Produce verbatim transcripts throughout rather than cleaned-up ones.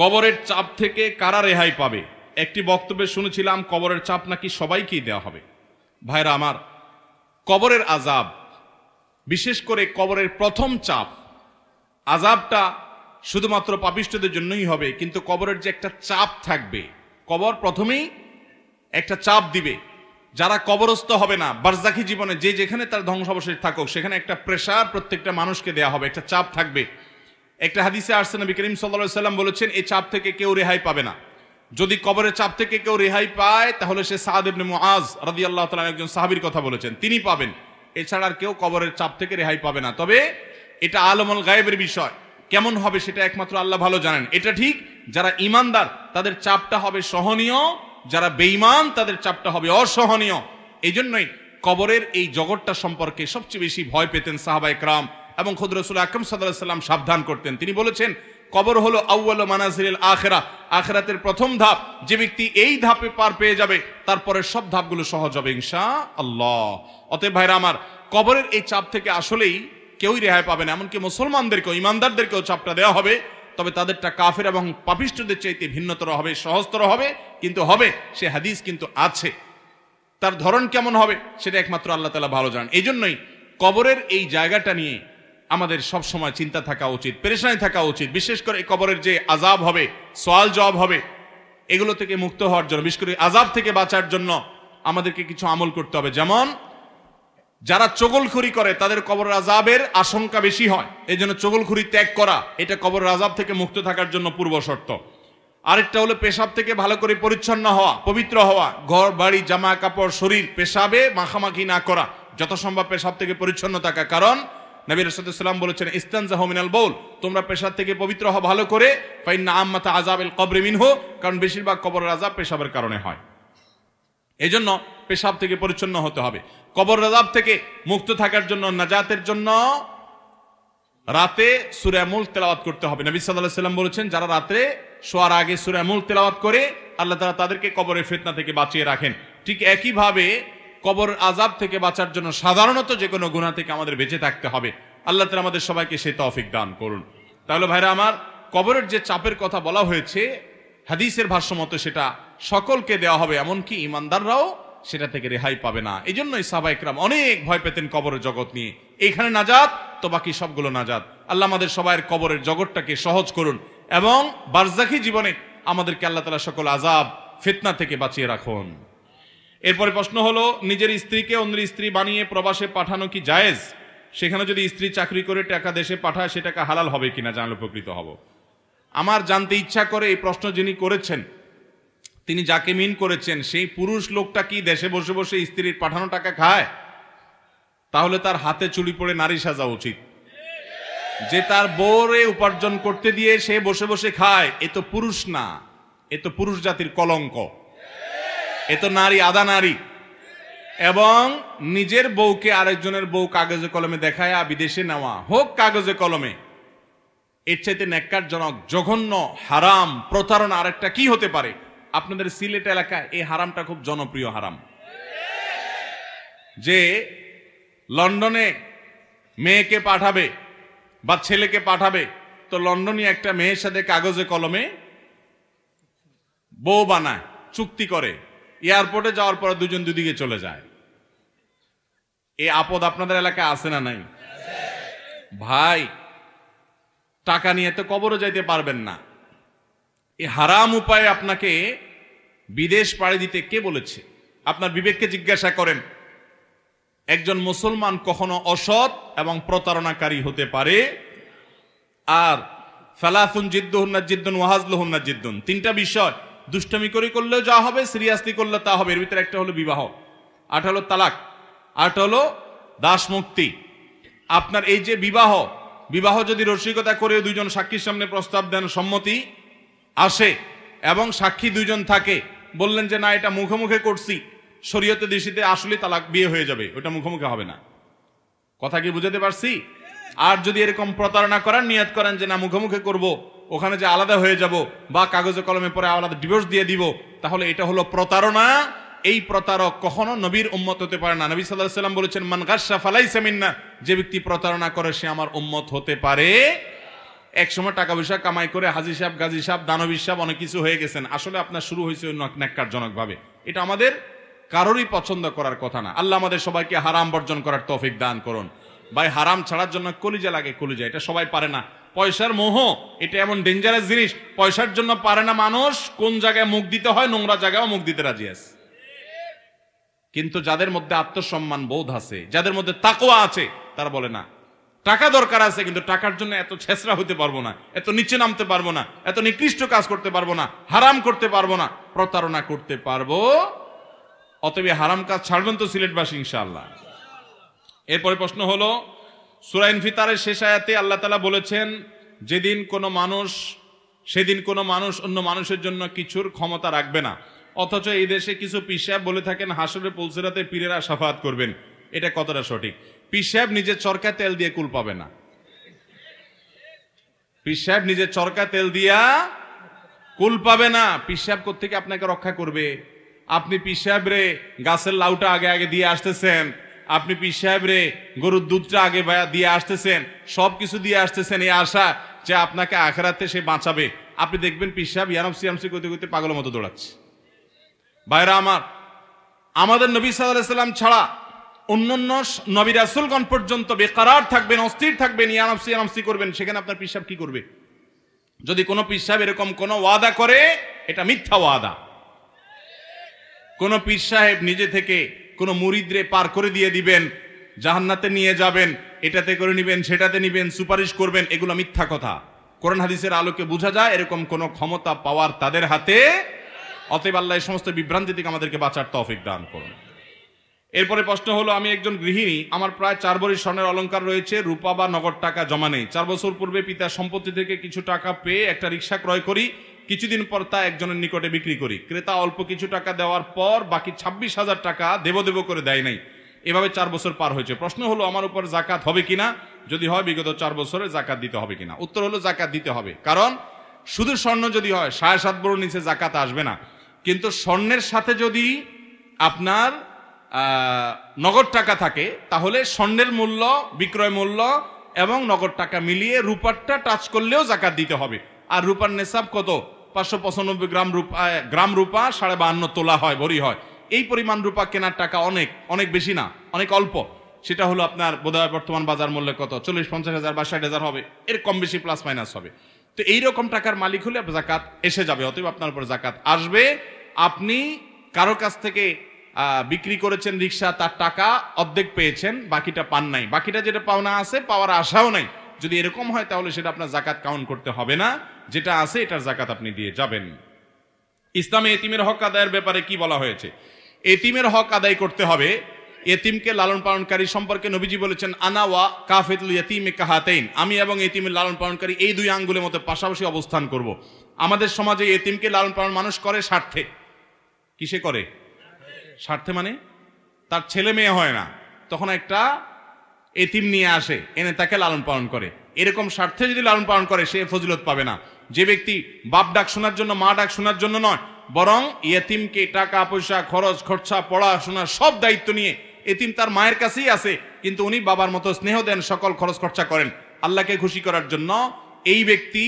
কবরের চাপ থেকে কারা রেহাই পাবে? একটি বক্তব্যে শুনেছিলাম কবরের চাপ নাকি সবাইকেই দেওয়া হবে। ভাইরা আমার, কবরের আজাব, বিশেষ করে কবরের প্রথম চাপ, আজাবটা শুধুমাত্র পাপিষ্টদের জন্যই হবে, কিন্তু কবরের যে একটা চাপ থাকবে, কবর প্রথমেই একটা চাপ দিবে। যারা কবরস্থ হবে না, বারজাখী জীবনে যে যেখানে তার ধ্বংসাবশেষ থাকুক, সেখানে একটা প্রেশার প্রত্যেকটা মানুষকে দেয়া হবে, একটা চাপ থাকবে। একটা হাদিসে আসছে নবী করিম সাল্লাল্লাহু আলাইহি সাল্লাম বলেছেন, এই চাপ থেকে কেউ রেহাই পাবে না। যদি কবরের চাপ থেকে কেউ রেহাই পায় তাহলে সে সাদ ইবনে মুআজ রাদিয়াল্লাহু তাআলা আনহু একজন সাহাবীর কথা বলেছেন, তিনি পাবেন। এছাড়া আর কেউ কবরের চাপ থেকে রেহাই পাবে না। তবে এটা আলমুল গায়েবের বিষয়, কেমন হবে সেটা একমাত্র আল্লাহ ভালো জানেন। এটা ঠিক যারা ইমানদার তাদের চাপটা হবে সহনীয়, যারা বেঈমান তাদের চাপটা হবে অসহনীয়। এই জন্যই কবরের এই জগৎটা সম্পর্কে সবচেয়ে বেশি ভয় পেতেন সাহাবা একরাম, এবং খোদ রাসূল আকরাম সাল্লাল্লাহু আলাইহি সাল্লাম সাবধান করতেন। তিনি বলেছেন, কবর হলো আউয়াল মানাজিল আখিরা, আখিরাতের প্রথম ধাপ। যে ব্যক্তি এই ধাপে পার পেয়ে যাবে তারপরে সব ধাপগুলো সহজ হবে ইনশাআল্লাহ। অতএব ভাইরা আমার, কবরের এই চাপ থেকে আসলেই কেউই রেহাই পাবে না। এমনকি মুসলমানদেরকেও, ইমানদারদেরকেও চাপটা দেওয়া হবে, তবে তাদেরটা কাফের এবং পাপিষ্টদের চাইতে ভিন্নতর হবে, সহজতর হবে, কিন্তু হবে। সে হাদিস কিন্তু আছে। তার ধরন কেমন হবে সেটা একমাত্র আল্লাহ তাআলা ভালো জানেন। এই জন্যই কবরের এই জায়গাটা নিয়ে আমাদের সবসময় চিন্তা থাকা উচিত, পেরেশানি থাকা উচিত। বিশেষ করে কবরের যে আজাব হবে, সওয়াল জবাব হবে, এগুলো থেকে মুক্ত হওয়ার জন্য, বিশেষ করে আজাব থেকে বাঁচার জন্য আমাদেরকে কিছু আমল করতে হবে। যেমন যারা চগলখুরি করে তাদের কবরের আজাবের আশঙ্কা বেশি হয়, এই জন্য চগলখুরি ত্যাগ করা এটা কবরের আজাব থেকে মুক্ত থাকার জন্য পূর্ব শর্ত। আরেকটা হলো পেশাব থেকে ভালো করে পরিচ্ছন্ন হওয়া, পবিত্র হওয়া, ঘর বাড়ি, জামা কাপড়, শরীর পেশাবে মাখামাখি না করা, যথাসম্ভব পেশাব থেকে পরিচ্ছন্ন থাকা। কারণ নবী রাসূলুল্লাহ সাল্লাল্লাহু আলাইহি ওয়াসাল্লাম বলেছেন, ইস্তানজাহু মিনাল বাউল, তোমরা পেশাব থেকে পবিত্র হও ভালো করে, ফাইন্না আম্মাতা আযাবিল কবরি মিনহু, কারণ বেশিরভাগ কবরের আজাব পেশাবের কারণে হয়। এজন্য পেশাব থেকে পরিচ্ছন্ন হতে হবে। কবর আযাব থেকে মুক্ত থাকার জন্য, নাজাতের জন্য রাতে সূরা মুলক তেলাওয়াত করতে হবে। নবী সাল্লাল্লাহু আলাইহি ওয়াসাল্লাম বলেছেন, যারা রাতে শোয়ার আগে সূরা মুলক তেলাওয়াত করে আল্লাহ তাআলা তাদেরকে কবরের ফিতনা থেকে বাঁচিয়ে রাখেন। ঠিক একই ভাবে কবর আযাব থেকে বাঁচার জন্য সাধারণত যে কোনো গুনাহ থেকে আমাদের বেঁচে থাকতে হবে। আল্লাহ তাআলা আমাদের সবাইকে সেই তৌফিক দান করুন। তাহলে ভাইরা আমার, কবরের যে চাপের কথা বলা হয়েছে হাদিসের ভাষ্যমতে সেটা সকলকে দেওয়া হবে, এমনকি ইমানদাররাও সেটা থেকে রেহাই পাবে না। এই জন্যই সাহাবা একরাম অনেক ভয় পেতেন কবরের জগৎ নিয়ে। এইখানে নাজাত তো বাকি সবগুলো নাজাত। আল্লাহ আমাদের সবাইয়ের কবরের জগৎটাকে সহজ করুন এবং বারজাখী জীবনে আমাদেরকে আল্লাহ তাআলা সকল আযাব ফিতনা থেকে বাঁচিয়ে রাখুন। এরপরে প্রশ্ন হলো, নিজের স্ত্রীকে অন্যের স্ত্রী বানিয়ে প্রবাসে পাঠানো কি জায়েজ? সেখানে যদি স্ত্রী চাকরি করে টাকা দেশে পাঠায় সে টাকা হালাল হবে কিনা জানলে উপকৃত হব। আমার জানতে ইচ্ছা করে এই প্রশ্ন যিনি করেছেন, তিনি যাকে মিন করেছেন সেই পুরুষ লোকটা কি দেশে বসে বসে স্ত্রীর পাঠানো টাকা খায়? তাহলে তার হাতে চুড়ি পড়ে নারী সাজা উচিত। যে তার বউরে উপার্জন করতে দিয়ে সে বসে বসে খায়, এ তো পুরুষ না, এ তো পুরুষ জাতির কলঙ্ক, এ তো নারী, আদা নারী। এবং নিজের বউকে আরেকজনের বউ কাগজে কলমে দেখায় বিদেশে নেওয়া, হোক কাগজে কলমে, এর চাইতে ন্যাক্কারজনক, জঘন্য, হারাম, প্রতারণা আরেকটা কি হতে পারে? আপনাদের সিলেট এলাকায় এই হারামটা খুব জনপ্রিয় হারাম। যে লন্ডনে মেয়েকে পাঠাবে বা ছেলেকে পাঠাবে, তো লন্ডনে একটা মেয়ের সাথে কাগজে কলমে বউ বানায়, চুক্তি করে, এয়ারপোর্টে যাওয়ার পর দুজন দুদিকে চলে যায়। এই আপদ আপনাদের এলাকায় আছে না নাই? ভাই, টাকা নিয়ে তো কবরে যাইতে পারবেন না। এই হারাম উপায়ে আপনাকে বিদেশ পাড়ি দিতে কে বলেছে? আপনার বিবেককে জিজ্ঞাসা করেন। একজন মুসলমান কখনো অসৎ এবং প্রতারণাকারী হতে পারে? আর ফালাসুন জিদ্দুহুন্না জিদ্দুন ওয়া হাজলুহুন্না জিদ্দুন, তিনটা বিষয় দুষ্টমি করে করলেও যা হবে, সিরিয়াসলি করলে তা হবে। এর ভিতরে একটা হলো বিবাহ, আট হলো তালাক, আট হলো দাসমুক্তি। আপনার এই যে বিবাহ, বিবাহ যদি রসিকতা করে দুইজন সাক্ষীর সামনে প্রস্তাব দেন, সম্মতি আসে এবং সাক্ষী দুইজন থাকে, বললেন যে না এটা মুখোমুখি করছি, শরীয়তে দৃষ্টিতে আসলে তালাক, বিয়ে হয়ে যাবে, ওটা মুখোমুখি হবে না। কথা কি বুঝাতে পারছি? আর যদি এরকম প্রতারণা করার নিয়াত করেন যে না মুখোমুখি করব, ওখানে যে আলাদা হয়ে যাব বা কাগজে কলমে পরে আলাদা ডিভোর্স দিয়ে দিব, তাহলে এটা হলো প্রতারণা। এই প্রতারক কখনো নবীর উম্মত হতে পারে না। নবী সাল্লাল্লাহু আলাইহি সাল্লাম বলেছেন, মান গাশশা ফালাইসা মিন্না, যে ব্যক্তি প্রতারণা করে সে আমার উম্মত হতে পারে एक समय टाका पयसा कमाई करे हाजी साहेब गाजी साहेब दानवी साहेब अनेक किछु हये गेছেন आसले आपना शुरू हयेছে न्याक्कारजनक भावे এটা আমাদের কারোরই পছন্দ করার কথা না আল্লাহ আমাদের সবাইকে হারাম বর্জন করার তৌফিক দান করুন ভাই হারাম ছাড়ার জন্য কলিজা লাগে কলিজা এটা সবাই পারে না পয়সার মোহ এটা এমন ডेंजरस জিনিস পয়সার জন্য পারে না মানুষ কোন জায়গায় মুখ দিতে হয় নোংরা জায়গায় মুখ দিতে রাজি আছে কিন্তু যাদের মধ্যে আত্মসম্মান বোধ আছে যাদের মধ্যে তাকওয়া আছে তারা বলে না টাকা দরকার আছে কিন্তু টাকার জন্য এত ছেছরা হতে পারবো না এত নিচে নামতে পারবো না এত নিকৃষ্ট কাজ করতে পারবো না হারাম করতে পারবো না প্রতারণা করতে পারবো অতএব হারাম কাজ ছাড়বেন তো সিলেটবাসী ইনশাআল্লাহ এরপরে প্রশ্ন হলো সূরা ইনফিতারের শেষ আয়াতে আল্লাহ তাআলা বলেছেন যেদিন কোনো মানুষ সেদিন কোনো মানুষ অন্য মানুষের জন্য কিছুর ক্ষমতা রাখবে না অথচ এই দেশে কিছু পীর সাহেব বলে থাকেন হাসরের পৌঁছরাতে পীরেরা শাফাত করবেন এটা কতটা সঠিক পীর সাহেব নিজে চরকা তেল দিয়ে কুল পাবে না পীর সাহেব নিজে চরকা তেল দিয়া কুল পাবে না পীর সাহেব কোথা থেকে আপনাকে রক্ষা করবে আপনি পীর সাহেব রে গাছের লাউটা আগে আগে দিয়ে আসতেছেন আপনি পীর সাহেব রে গরুর দুধটা আগে দিয়ে আসতেছেন সবকিছু দিয়ে আসতেছেন এই আশা যে আপনাকে আখিরাতে সে বাঁচাবে আপনি দেখবেন পীর সাহেব ইয়ারাম সিয়ামসি করতে করতে পাগলের মতো দৌড়াচ্ছে ভাইরা আমার আমাদের নবী সাল্লাল্লাহু আলাইহি সাল্লাম ছাড়া অন্যান্য নবী রাসূলগণ পর্যন্ত বেকারার থাকবেন অস্থির থাকবেন ইয়ানাফসি ইয়ানাফসি করবেন সেখানে আপনার পীর সাহেব কি করবে যদি কোনো পীর সাহেব এরকম কোনো ওয়াদা করে এটা মিথ্যা ওয়াদা কোনো পীর সাহেব নিজে থেকে কোনো মুরিদরে পার করে দিয়ে দিবেন জাহান্নাতে নিয়ে যাবেন এটাতে করে নেবেন সেটাতে নেবেন সুপারিশ করবেন এগুলো মিথ্যা কথা কোরআন হাদিসের আলোকে বোঝা যায় এরকম কোনো ক্ষমতা পাওয়ার তাদের হাতে অতএব আল্লাহ এই সমস্ত বিভ্রান্তি থেকে আমাদেরকে বাঁচার তৌফিক দান করুন এরপরে প্রশ্ন হলো আমি একজন গৃহিণী আমার প্রায় চার ভরি স্বর্ণের অলংকার রয়েছে রূপা বা নগদ টাকা জমা নেই চার বছর পূর্বে পিতার সম্পত্তি থেকে কিছু টাকা পেয়ে একটা রিকশা ক্রয় করি কিছুদিন পর তা একজনের নিকটে বিক্রি করি ক্রেতা অল্প কিছু টাকা দেওয়ার পর বাকি ছাব্বিশ হাজার টাকা দেব দেব করে দেয় নাই এভাবে চার বছর পার হয়েছে প্রশ্ন হলো আমার উপর জাকাত হবে কিনা যদি হয় বিগত চার বছরে জাকাত দিতে হবে কিনা উত্তর হলো জাকাত দিতে হবে কারণ শুধু স্বর্ণ যদি হয় সাড়ে সাত ভরির নিচে জাকাত আসবে না কিন্তু স্বর্ণের সাথে যদি আপনার নগদ টাকা থাকে তাহলে স্বর্ণের মূল্য বিক্রয় মূল্য এবং নগদ টাকা মিলিয়ে রূপারটা টাচ করলেও যাকাত দিতে হবে আর রূপার নিসাব কত পাঁচশো পঁচানব্বই গ্রাম রূপা গ্রাম রূপা সাড়ে বাহান্ন তোলা হয় ভরি হয় এই পরিমাণ রূপা কেনার টাকা অনেক অনেক বেশি না অনেক অল্প সেটা হলো আপনার বোধহয় বর্তমান বাজার মূল্য কত চল্লিশ পঞ্চাশ হাজার বা ষাট হাজার হবে এর কম বেশি প্লাস মাইনাস হবে তো এইরকম টাকার মালিক হলে আপনার যাকাত এসে যাবে অতএব আপনার উপর যাকাত আসবে আপনি কারো কাছ থেকে বিক্রি করেছেন রিক্সা তার টাকা অর্ধেক পেয়েছেন বাকিটা পান নাই বাকিটা যেটা পাওনা আছে পাওয়ার আশাও নাই যদি এরকম হয় তাহলে সেটা আপনার যাকাত কাউন্ট করতে হবে না যেটা আছে এটার যাকাত আপনি দিয়ে যাবেন ইসলামে এতিমের হক আদায়ের ব্যাপারে কি বলা হয়েছে এতিমের হক আদায় করতে হবে এতিমকে লালন পালনকারী সম্পর্কে নবীজি বলেছেন আনাওয়া কাফিতুল ইয়তিমে কাহাতাইন আমি এবং এতিমের লালন পালনকারী এই দুই আঙ্গুলের মধ্যে পাশাপাশি অবস্থান করব আমাদের সমাজে এতিমকে লালন পালন মানুষ করে স্বার্থে কিসে করে স্বার্থে মানে তার ছেলে মেয়ে হয় না তখন একটা এতিম নিয়ে আসে এনে তাকে লালন পালন করে এরকম স্বার্থে যদি লালন পালন করে সে ফজিলত পাবে না যে ব্যক্তি বাপ ডাক শোনার জন্য মা ডাক শোনার জন্য নয় বরং এতিমকে টাকা পয়সা খরচ খরচা পড়াশোনা সব দায়িত্ব নিয়ে এতিম তার মায়ের কাছেই আছে কিন্তু উনি বাবার মতো স্নেহ দেন সকল খরচ খরচা করেন আল্লাহকে খুশি করার জন্য এই ব্যক্তি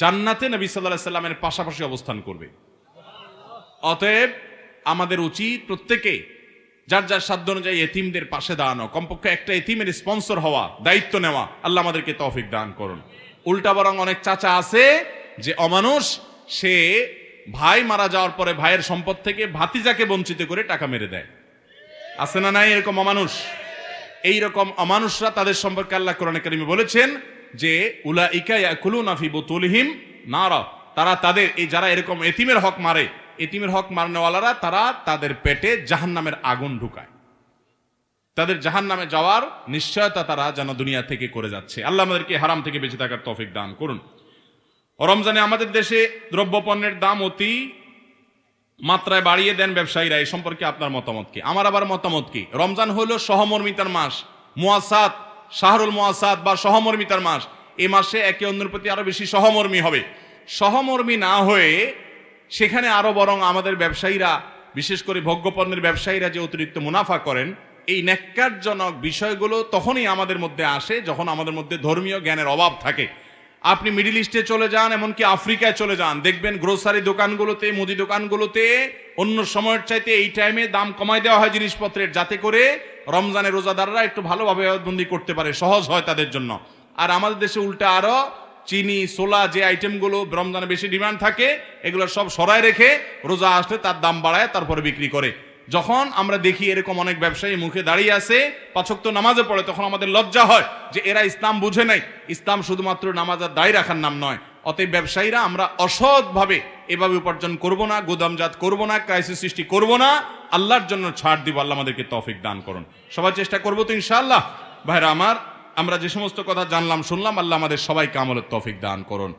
জান্নাতে নবী সাল্লাল্লাহু আলাইহি সাল্লামের পাশাপাশি অবস্থান করবে অতএব আমাদের উচিত প্রত্যেকে যার যার সাধ্য অনুযায়ী এতিমদের পাশে দাঁড়ানো কমপক্ষে একটা এতিমের স্পন্সর হওয়া দায়িত্ব নেওয়া আল্লাহ আমাদেরকে তৌফিক দান করুন উল্টা বরং অনেক চাচা আছে যে অমানুষ সে ভাই মারা যাওয়ার পরে ভাইয়ের সম্পদ থেকে ভাতিজাকে বঞ্চিত করে টাকা মেরে দেয় আছে না নাই এরকম অমানুষ এইরকম অমানুষরা তাদের সম্পর্কে আল্লাহ কোরআনে কারিমে বলেছেন যে উলাইকা ইয়াকুলুনা ফি বুতুলিহিম নারা তারা তাদের এই যারা এরকম এতিমের হক মারে এতিমের হক মারনেওয়ালারা তারা তাদের পেটে জাহান্নামের আগুন ঢুকায় তাদের জাহান্নামে যাওয়ার নিশ্চয়তা তারা যেন দুনিয়া থেকে করে যাচ্ছে আল্লাহ আমাদেরকে হারাম থেকে বেঁচে থাকার তৌফিক দান করুন রমজানে আমাদের দেশে দ্রব্যপণ্যের দাম অতি মাত্রায় বাড়িয়ে দেন ব্যবসায়ীরা এই সম্পর্কে আপনার মতামত কি আমার আবার মতামত কি রমজান হলো সহমর্মিতার মাস মুয়াসাত শাহরুল মুয়াসাত বা সহমর্মিতার মাস এই মাসে একে অন্যের প্রতি আরো বেশি সহমর্মী হবে সহমর্মী না হয়ে সেখানে আরো বরং আমাদের ব্যবসায়ীরা বিশেষ করে ভোগ্যপণ্যের ব্যবসায়ীরা যে অতিরিক্ত মুনাফা করেন এই ন্যাক্কারজনক বিষয়গুলো তখনই আমাদের মধ্যে আসে যখন আমাদের মধ্যে ধর্মীয় জ্ঞানের অভাব থাকে आपनी मिडिल ईस्टे चले जान एमनकि आफ्रिकाय चले जान देखबेन ग्रोसारि दोकानगुलोते मुदी दोकानगुलोते अन्य समयेर चाइते एई टाइमे दाम कमाय देওয়া হয় जिनिसपत्रेर जाते करे रमजाने रोजादाररा एकटु भालोभाबे बंदी करते पारे सहज हय तादेर जन्य आर आमादेर देशे उल्टा आरो चीनी सोला जे आइटेमगुलो रमजाने बेशी डिमांड थाके एगुलो सब सराय रेखे रोजा आसले तार दाम बाड़ाय तारपरे बिक्री करे যখন আমরা দেখি এরকম অনেক ব্যবসায়ী মুখে দাঁড়িয়ে আছে পাঁচ ওয়াক্ত নামাজে পড়ে তখন আমাদের লজ্জা হয় যে এরা ইসলাম বুঝে নাই। ইসলাম শুধুমাত্র নামাজ আর দাঁড়িয়ে রাখার নাম নয়। অতএব ব্যবসায়ীরা আমরা অসৎভাবে এভাবে উপার্জন করব না, গোদামজাত করব না, ক্রাইসিস সৃষ্টি করব না, আল্লাহর জন্য ছাড় দিব। আল্লাহ আমাদেরকে তৌফিক দান করুন। সবাই চেষ্টা করব তো ইনশাআল্লাহ। ভাইরা আমার, আমরা যে সমস্ত কথা জানলাম শুনলাম, আল্লাহ আমাদের সবাইকে আমলের তৌফিক দান করুন।